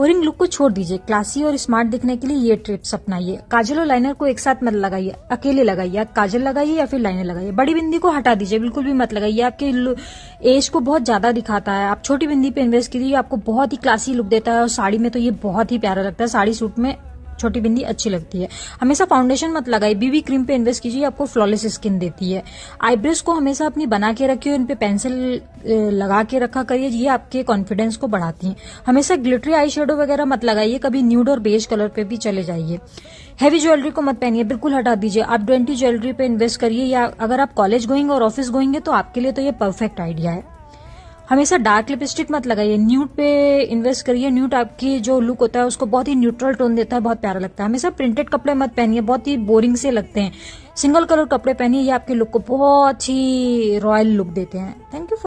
Boring look को छोड़ दीजिए, क्लासी और स्मार्ट दिखने के लिए ये ट्रिप्स अपनाइए। काजल और लाइनर को एक साथ मत लगाइए, अकेले लगाइए, काजल लगाइए या फिर लाइनर लगाइए। बड़ी बिंदी को हटा दीजिए, बिल्कुल भी मत लगाइए, आपके एज को बहुत ज्यादा दिखाता है। आप छोटी बिंदी पे इन्वेस्ट कीजिए, आपको बहुत ही क्लासी लुक देता है और साड़ी में तो ये बहुत ही प्यारा लगता है, साड़ी सूट में छोटी बिंदी अच्छी लगती है। हमेशा फाउंडेशन मत लगाइए, बीबी क्रीम पे इन्वेस्ट कीजिए, आपको फ्लॉलेस स्किन देती है। आईब्रोज को हमेशा अपनी बना के रखिए, उन पे पेंसिल लगा के रखा करिए, ये आपके कॉन्फिडेंस को बढ़ाती है। हमेशा ग्लिटरी आई शेडो वगैरह मत लगाइए, कभी न्यूड और बेज कलर पे भी चले जाइए। हैवी ज्वेलरी को मत पहनिए, बिल्कुल हटा दीजिए। आप 20 ज्वेलरी पे इन्वेस्ट करिए, या अगर आप कॉलेज गोइंग और ऑफिस गोइंग है तो आपके लिए तो ये परफेक्ट आइडिया है। हमेशा डार्क लिपस्टिक मत लगाइए, न्यूड पे इन्वेस्ट करिए, न्यूड आपकी जो लुक होता है उसको बहुत ही न्यूट्रल टोन देता है, बहुत प्यारा लगता है। हमेशा प्रिंटेड कपड़े मत पहनिए, बहुत ही बोरिंग से लगते हैं। सिंगल कलर कपड़े पहनिए, ये आपके लुक को बहुत ही रॉयल लुक देते हैं। Thank you.